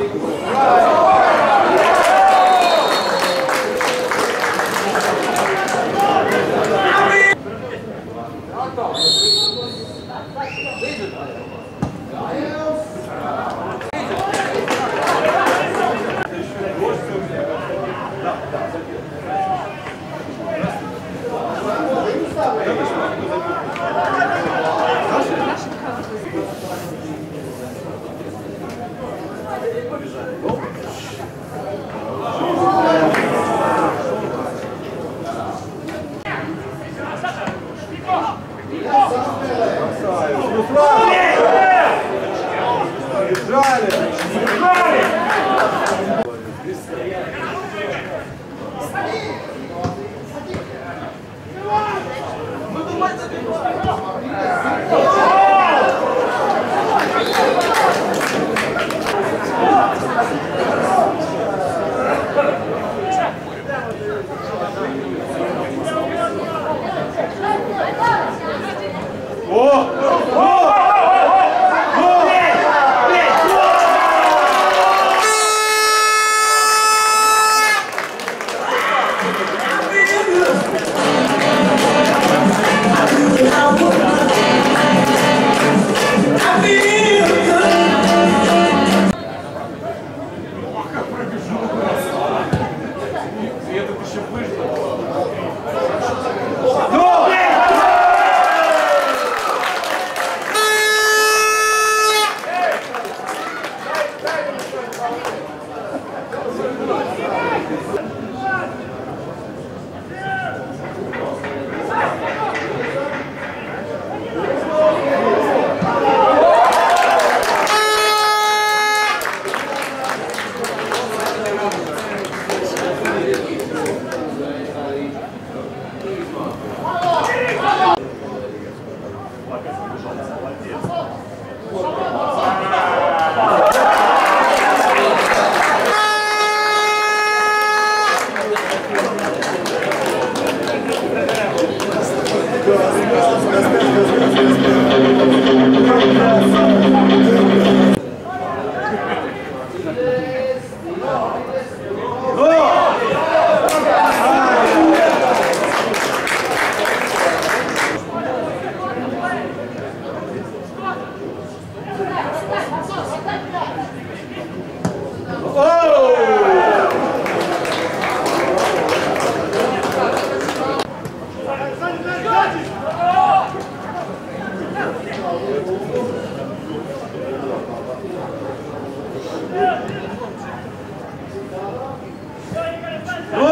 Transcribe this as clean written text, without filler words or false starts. Ой!